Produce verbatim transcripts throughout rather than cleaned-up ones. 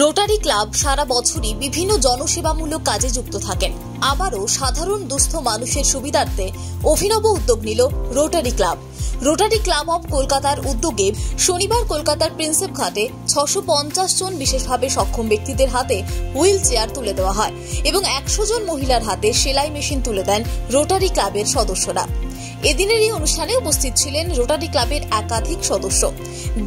Rotary club সারা বছরই বিভিন্ন জনসেবামূলক কাজে যুক্ত থাকেন। আবারও সাধারণ দুস্থ মানুষের সুবিধার্থে অভিনব উদ্যোগ নিল rotary club. Rotary club of কলকাতার উদ্যোগে শনিবার কলকাতার প্রিন্সেপ ঘাটে ছশো পঞ্চাশ জন বিশেষভাবে সক্ষম ব্যক্তিদের হাতে হুইল চেয়ার তুলে দেওয়া হয় এবং একশো জন মহিলার হাতে সেলাই মেশিন তুলে দেন রোটারি ক্লাবের সদস্যরা। এদিনের এই অনুষ্ঠানে উপস্থিত ছিলেন রোটারি ক্লাবের একাধিক সদস্য।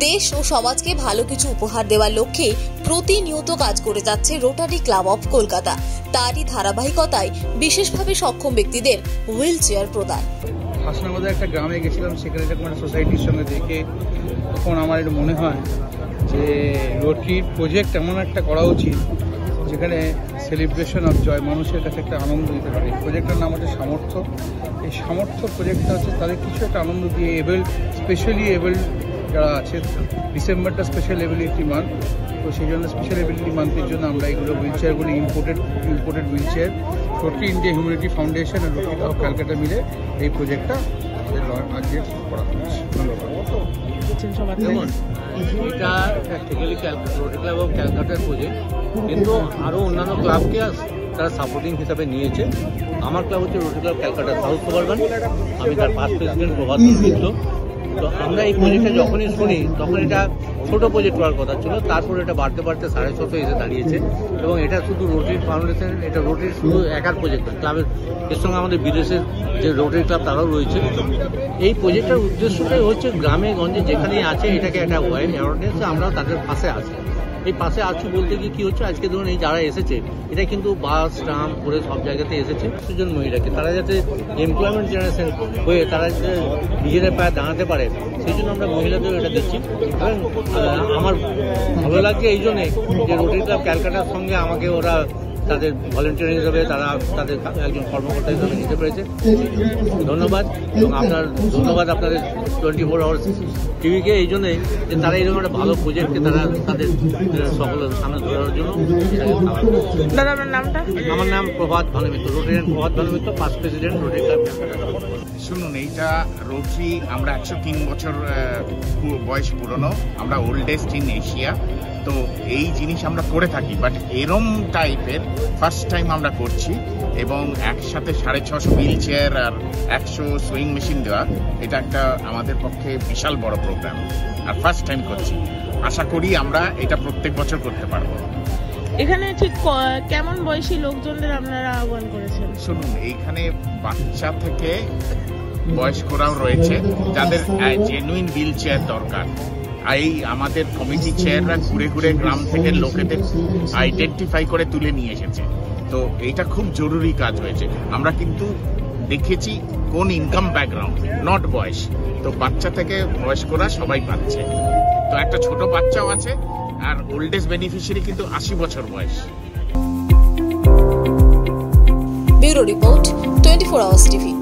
দেশ ও সমাজকে ভালো কিছু উপহার দেওয়ার লক্ষ্যে প্রতিনিয়ত কাজ করে যাচ্ছে রোটারি ক্লাব অব কলকাতা। তারই ধারাবাহিকতায় বিশেষভাবে সক্ষম ব্যক্তিদের হুইল চেয়ার প্রদান। হাসনাবাদের একটা গ্রামে গেছিলাম, সেখানে যখন একটা সোসাইটির সঙ্গে দেখে তখন আমার এটা মনে হয় যে রোটারি প্রজেক্ট এমন একটা করা উচিত যেখানে সেলিব্রেশন অফ জয়, মানুষের কাছে একটা আনন্দ দিতে পারে। প্রজেক্টটার নাম হচ্ছে সামর্থ্য। এই সামর্থ্য প্রজেক্টটা হচ্ছে তাদের কিছু একটা আনন্দ দিয়ে এবেল স্পেশালি এবেল যারা আছে, ডিসেম্বরটা স্পেশাল এবিলিটি মান্থ, তো সেই জন্য স্পেশাল এবিলিটি মান্থের জন্য আমরা এইগুলো হুইল চেয়ারগুলো imported imported wheel chair total India humanity foundation আর রোটারি ক্লাব অফ কলকাতা মিলে এই প্রজেক্টটা আজকে করা হচ্ছে। ধন্যবাদ। এটা প্র্যাকটিক্যালি রোটারি ক্লাব অফ কলকাতার প্রজেক্ট, কিন্তু আরও অন্যান্য ক্লাবকে তারা সাপোর্টিং হিসাবে নিয়েছে। আমার ক্লাব হচ্ছে rotary club Kolkata south suburban, আমি তার পাঁচ প্রেসিডেন্ট প্রভাত। তো আমরা এই প্রজেক্টটা যখনই শুনি তখন এটা ছোটো প্রজেক্ট হওয়ার কথা ছিল, তারপরে এটা বাড়তে বাড়তে সাড়ে ছশো এসে দাঁড়িয়েছে। এবং এটা শুধু রোটারি ফাউন্ডেশন, এটা রোটারি শুধু একার প্রজেক্ট নয়, ক্লাবের এর সঙ্গে আমাদের বিদেশের যে রোটারি ক্লাব তারাও রয়েছে। এই প্রজেক্টটার উদ্দেশ্যটাই হচ্ছে গ্রামে গঞ্জে যেখানেই আছে এটাকে একটা ওয়াইড অ্যাওয়ারনেস, আমরাও তাদের পাশে আছি। এই পাশে আছি বলতে গিয়ে কী হচ্ছে, আজকে ধরুন এই যারা এসেছে এটা কিন্তু বাস ট্রাম করে সব জায়গাতে এসেছে। সুজন মহিলাকে তারা যাতে এমপ্লয়মেন্ট জেনারেশন হয়ে তারা যাতে নিজেদের পায়ে দাঁড়াতে পারে সেই জন্য আমরা মহিলাদেরও এটা দিচ্ছি। কারণ আমার ভালো লাগছে এই জন্যে যে রোটারি ক্লাব ক্যালকাটার সঙ্গে আমাকে ওরা তাদের ভলেন্টিয়ার হিসেবে তারা তাদের একজন কর্মকর্তা হিসেবে নিতে পেরেছে। ধন্যবাদ। এবং আপনার ধন্যবাদ আপনাদের টোয়েন্টি ফোর আওয়ার্স টিভিকে এই জন্যে যে তারা এরকম একটা ভালো প্রজেক্টকে তারা তাদের সকলের সামনে ধরার জন্য। দাদা আপনার নামটা? আমার নাম Prabhat Bhanumitra, Rotarian Prabhat Bhanumitra, past president rotary club. শুনুন, এইটা রোটারি আমরা একশো তিন বছর বয়স পুরনো, আমরা ওল্ডেস্ট ইন এশিয়া। তো এই জিনিস আমরা করে থাকি, বাট এরম টাইপের ফার্স্ট টাইম আমরা করছি। এবং একসাথে সাড়ে ছশো হুইল চেয়ার আর একশো সুইং মেশিন দেওয়া, এটা একটা আমাদের পক্ষে বিশাল বড় প্রোগ্রাম, আর ফার্স্ট টাইম করছি। আশা করি আমরা এটা প্রত্যেক বছর করতে পারবো। এখানে ঠিক কেমন বয়সী লোকজনদের আপনারা আহ্বান করেছেন? শুনুন, এইখানে বাচ্চা থেকে বয়স্করাও রয়েছে যাদের জেনুইন হুইল চেয়ার দরকার। এই আমাদের কমিটি চেয়াররা ঘুরে ঘুরে গ্রাম থেকে লোকেদের আইডেন্টিফাই করে তুলে নিয়ে এসেছে। তো এটা খুব জরুরি কাজ হয়েছে। আমরা কিন্তু দেখেছি কোন ইনকাম ব্যাকগ্রাউন্ড, নট বয়স, তো বাচ্চা থেকে বয়স্করা সবাই পাচ্ছে। তো একটা ছোট বাচ্চাও আছে, আর ওল্ড এজ বেনিফিশিয়ারি কিন্তু আশি বছর বয়স। Bureau report, twenty four hours TV.